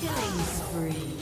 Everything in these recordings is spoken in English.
Killing spree.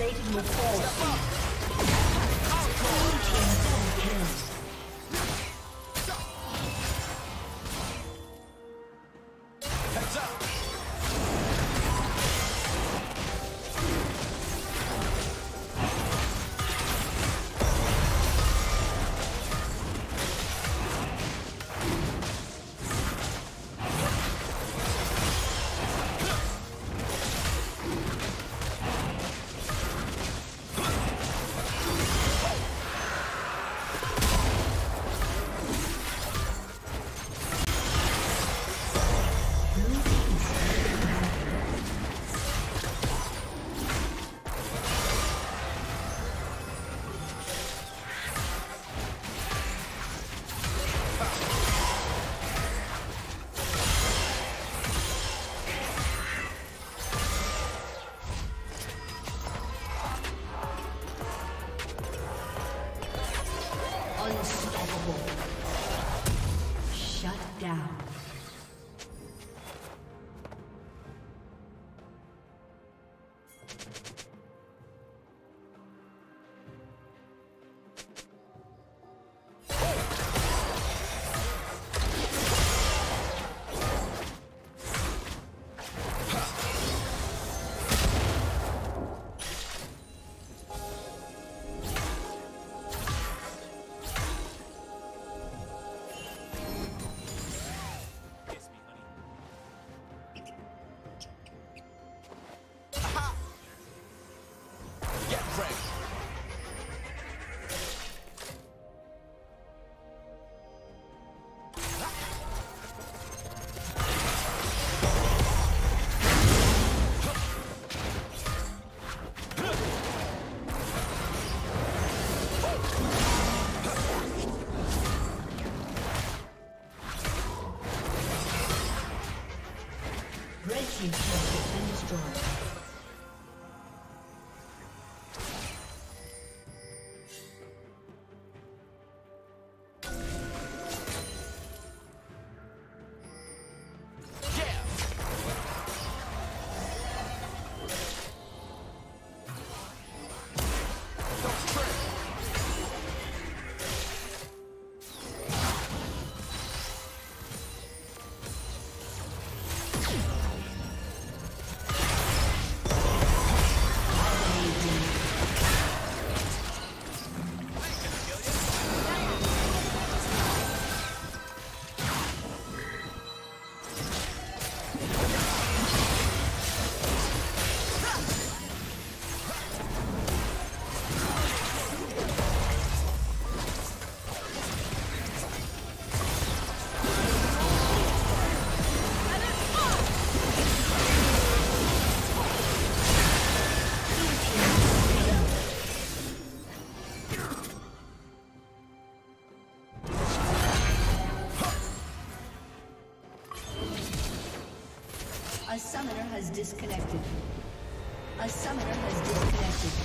plating will fall. Team double kills. A summoner has disconnected.